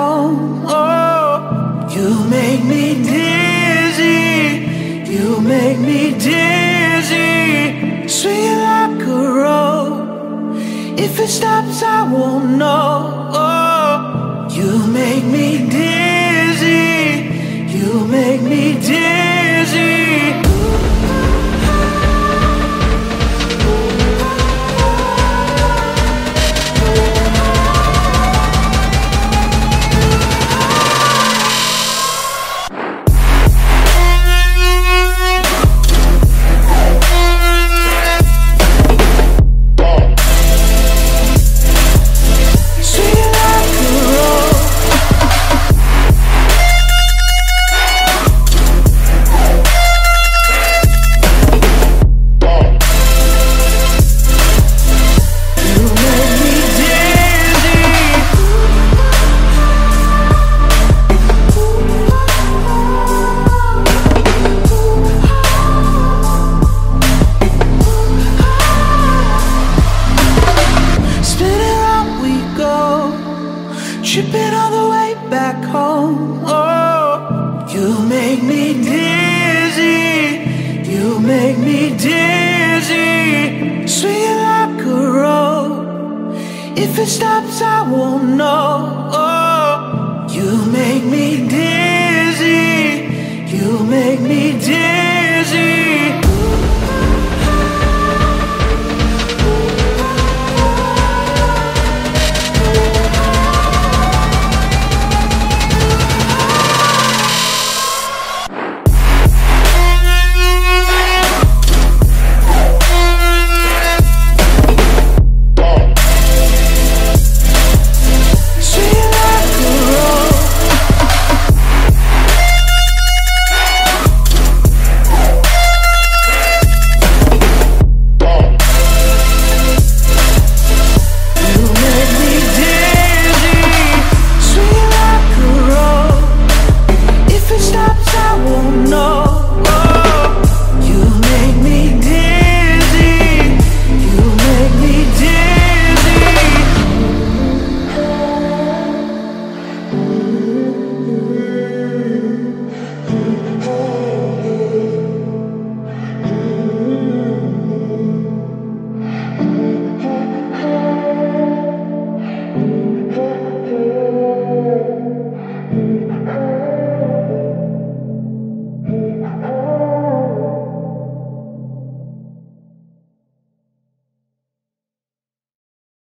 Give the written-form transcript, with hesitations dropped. home. Oh, you make me dizzy, you make me dizzy, swinging like a rope. If it stops, I won't know. Oh, you make me dizzy, you make me dizzy. Tripping all the way back home. Oh, you make me dizzy, you make me dizzy, swinging like a rope. If it stops, I won't know. Oh.